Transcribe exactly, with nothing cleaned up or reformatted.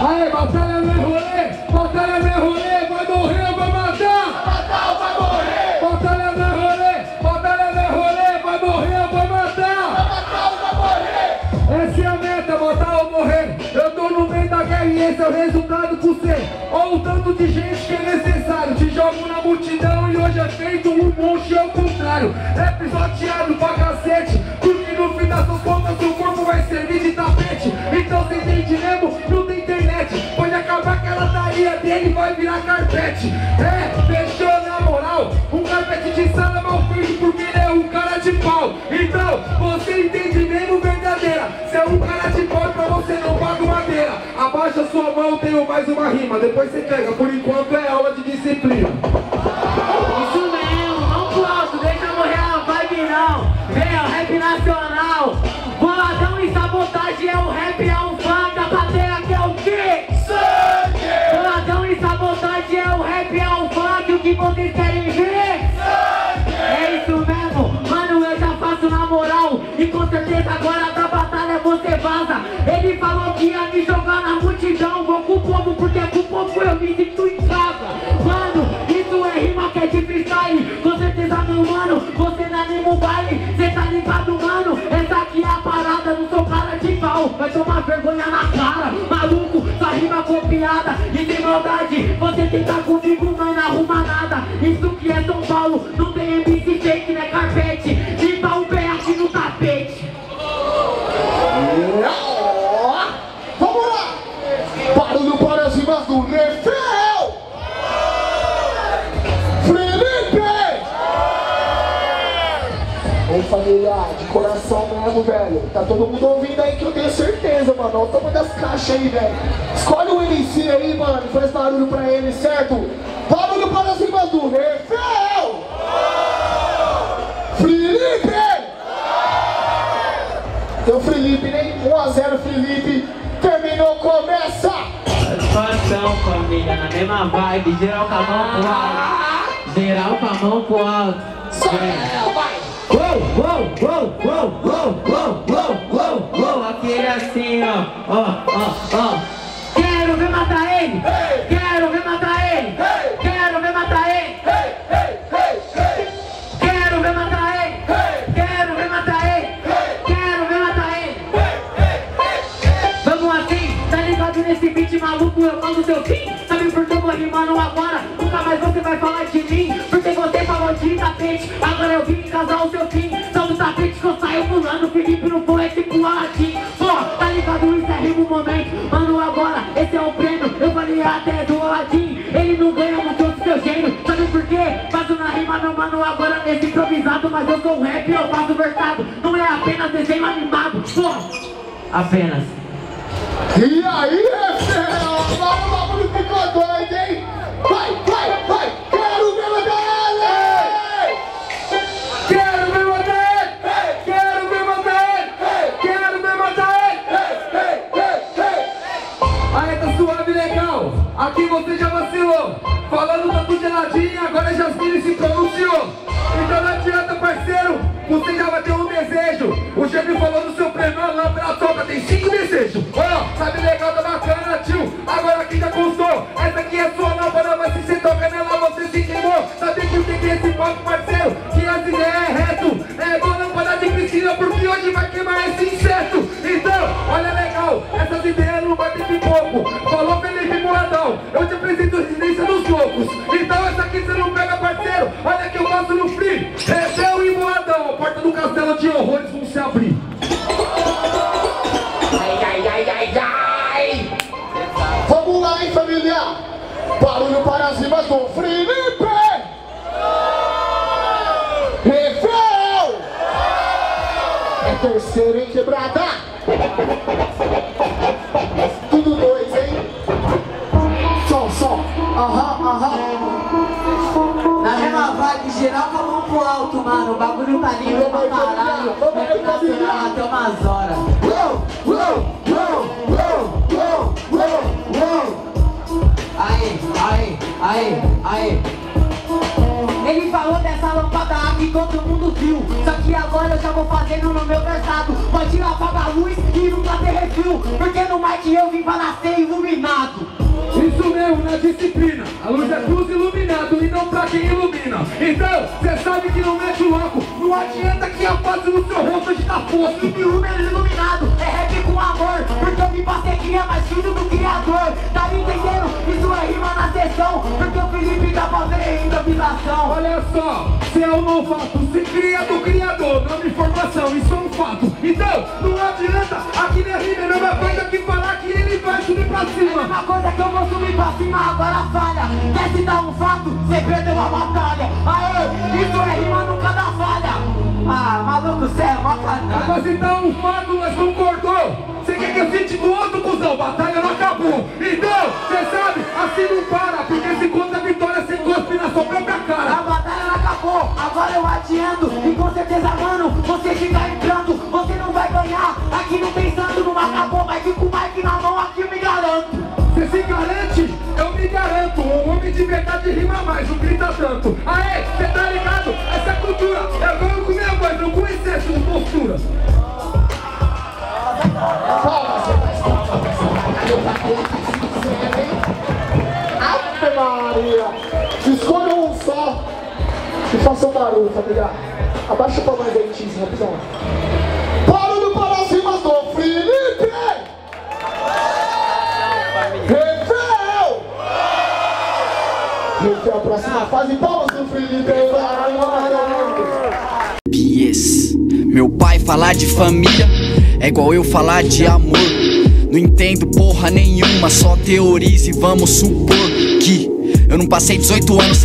Aê, batalha não é rolê, batalha não é rolê, vai morrer ou vai matar? Matar ou vai morrer? Batalha não é rolê, batalha não é rolê, vai morrer ou vai matar? Vai matar ou vai morrer? Essa é a meta, matar ou morrer. Eu tô no meio da guerra e esse é o resultado por ser. Olha o tanto de gente que é necessário, te jogo na multidão e hoje é feito um monte ao contrário. É pisoteado pra cacete, porque no fim das suas contas o corpo vai servir de tapete. Então se entende mesmo, não tem internet, pode acabar aquela taria dele e vai virar carpete. É, fechou na moral, um carpete de sala mal feito porque ele é um cara de pau. Então, você entende mesmo verdadeira, se é um cara de pau pra você não paga madeira. Abaixa sua mão, tenho mais uma rima, depois você pega, por enquanto é aula de disciplina. Isso mesmo, não pro alto, deixa morrer a vibe não. Vem, o rap nacional, boladão e sabotagem é o rap, é o funk, a plateia que é o quê? Sangue! Boladão e sabotagem é o rap, é o funk, o que vocês querem ver? Sangue! É isso mesmo, mano, eu já faço na moral, e com certeza agora pra batalha você vaza. Ele falou que ia me jogar na multidão, vou com o povo porque com o povo eu me sinto em casa. Mano, isso é rima que é de freestyle, com certeza meu mano, você não anima o baile, cê tá ligado mano, essa aqui é a parada, não sou cara de pau, vai tomar vergonha na cara, maluco, sua rima copiada, e tem maldade, você tenta comigo mas não arruma nada, isso que é São Paulo, não tem M C shake, né carpete, limpa o pé aqui no tapete. Vamos lá! Barulho para as rimas do Refel! Felipe! Ô familiar, de coração mesmo, velho. Tá todo mundo ouvindo aí que eu tenho certeza, mano. Olha o tamanho das caixas aí, velho. Escolhe o M C aí, mano. Faz barulho pra ele, certo? Barulho para as rimas do Refel! Felipe! Deu Felipe, né? um a zero Felipe, terminou, começa! Satisfação, família, na mesma vibe, geral com a mão pro alto. Geral com a mão pro alto. Uou, uou, uou, uou, uou, uou, uou, uou, uou, aquele assim, ó, ó, ó, ó. Quero ver matar ele! Hey! Quero ver matar ele! Hey! Quero ver matar ele! Hey! Hey! Hey! Hey! Quero ver matar ele! Hey! Quero ver matar ele! Nesse beat maluco eu mando seu fim. Sabe por que eu vou rimando agora? Nunca mais você vai falar de mim, porque você falou de tapete, agora eu vim casar o seu fim. Só do tapete que eu saio pulando, Felipe não foi esse pro Aladim. Pô, tá ligado? Isso é rima o momento. Mano, agora, esse é o prêmio. Eu falei até do Aladim, ele não ganha muito do seu gênio. Sabe por quê? Faço na rima, meu mano, agora nesse improvisado. Mas eu sou rap, eu faço versado. Não é apenas desenho animado, pô. Apenas. E aí, Refel? Agora o bagulho ficou doido, hein? Vai, vai, vai! Quero ver matar ele! Quero ver matar ele! Quero ver matar ele! Quero ver matar ele! Aí tá suave, legal! Aqui você já vacilou! Falando da tuteladinha, agora Jasmine se pronunciou! Então não adianta, parceiro! Você já vai ter um desejo! O chefe falou do seu prêmio, a lâmpada solta, tem cinco desejos! Sabe legal, tá bacana, tio. Agora quem já constou, essa aqui é sua lâmpada, mas se você toca nela, você se queimou. Sabe por que tem esse papo, parceiro? Que as ideias é reto, é igual lâmpada de piscina, porque hoje vai queimar esse inseto. Então, olha legal, essas ideias não batem de pouco. Falou Felipe Moradão, eu te apresento a residência dos loucos. Então essa aqui você não pega, parceiro, olha que eu faço no free. Refel e Moradão, a porta do castelo de horrores vão se abrir. Vamos lá, hein, família? Barulho para as rimas do Felipe! Refel! É terceiro, hein, quebrada? Tudo dois, hein? Som, som. Aham, aham. Na mesma vibe, geral com a mão pro alto, mano. O bagulho tá lindo pra caralho. Vai ficar nacional até umas horas. Uou, uou, uou, uou, uou, uou. Aê, aê, aê, aê. Ele falou dessa lâmpada que todo mundo viu, só que agora eu já vou fazendo no meu versado. Pode apagar a luz e não tá e eu vim para nascer iluminado. Isso mesmo, na disciplina. A luz é pros iluminados e não pra quem ilumina. Então, cê sabe que não mete o louco. Não adianta que eu passe no seu rosto de tapoço. Hip Hummer iluminado é rap com amor, porque eu vim pra ser cria mais filho do criador. Tá me entendendo? Isso é rima na sessão, porque o Felipe dá pra ver improvisação. Olha só, cê é um novato, se cria do criador, não é informação, isso é um fato. Então, não adianta, aqui na rima é a mesma coisa que falar que ele vai subir pra cima. É a mesma coisa que eu vou subir pra cima, agora falha. Quer se dar um fato, cê perdeu a batalha. Aê, isso é rima, nunca dá falha. Ah, maluco, cê é mó canalha. Pra se dar um fato, nós não cortou. Cê quer que eu sente do outro, cuzão, batalha não acabou. Então, cê sabe, assim não para, porque se conta a vitória, cê cospe na sua própria cara. A batalha não acabou, agora eu adianto. E com certeza, mano, você fica entrando. Você não vai ganhar, aqui não pensando, não acabou. Mas fica com o mic na mão, aqui eu me garanto. Cê se garante? Eu me garanto. Um homem de verdade rima mais, não grita tanto. Aê, cê tá ligado? Essa cultura, eu ganho com minha voz, não com excesso de postura. Ave Maria! Escolha um só e faça um barulho, família. Abaixa pra mais aí, Tiz, rapidão. Barulho para as rimas do Felipe! Refel! Refel, próxima fase, palmas do Felipe! Pies, meu pai falar de família é igual eu falar de amor. Não entendo porra nenhuma, só teorize e vamos supor que eu não passei dezoito anos sem